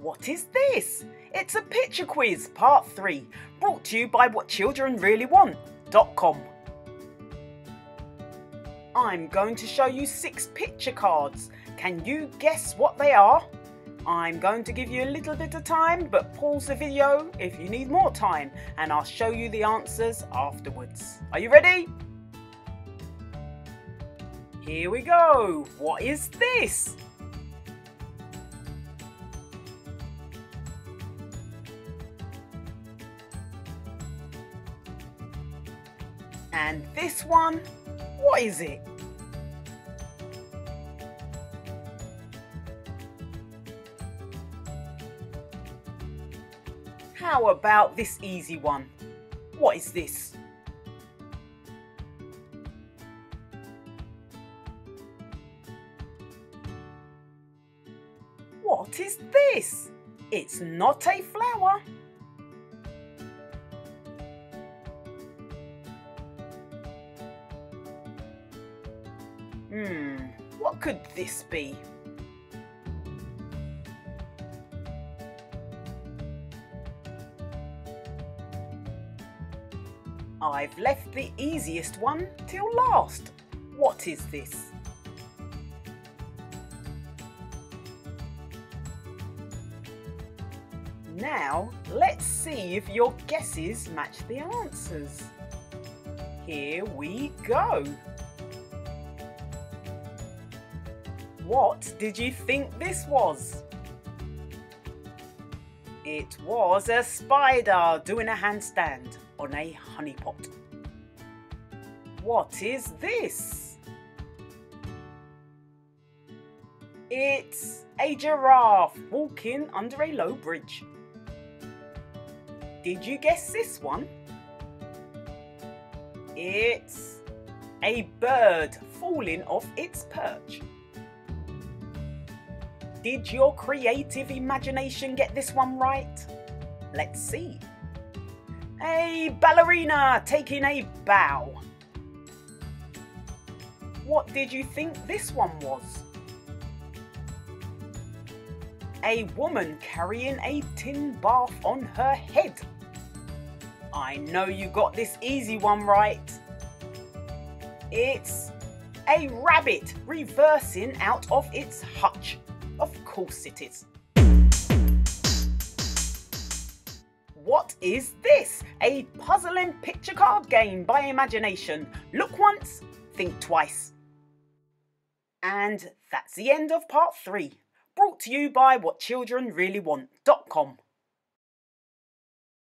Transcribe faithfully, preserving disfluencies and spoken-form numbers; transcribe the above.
What is this? It's a picture quiz, part three, brought to you by what children really want dot com. I'm going to show you six picture cards. Can you guess what they are? I'm going to give you a little bit of time, but pause the video if you need more time, and I'll show you the answers afterwards. Are you ready? Here we go. What is this? And this one, what is it? How about this easy one? What is this? What is this? It's not a flower. Hmm, what could this be? I've left the easiest one till last. What is this? Now, let's see if your guesses match the answers. Here we go. What did you think this was? It was a spider doing a handstand on a honeypot. What is this? It's a giraffe walking under a low bridge. Did you guess this one? It's a bird falling off its perch. Did your creative imagination get this one right? Let's see. A ballerina taking a bow. What did you think this one was? A woman carrying a tin bath on her head. I know you got this easy one right. It's a rabbit reversing out of its hutch. Of course it is. What is this? A puzzling picture card game by Imagination. Look once, think twice. And that's the end of part three, brought to you by what children really want dot com.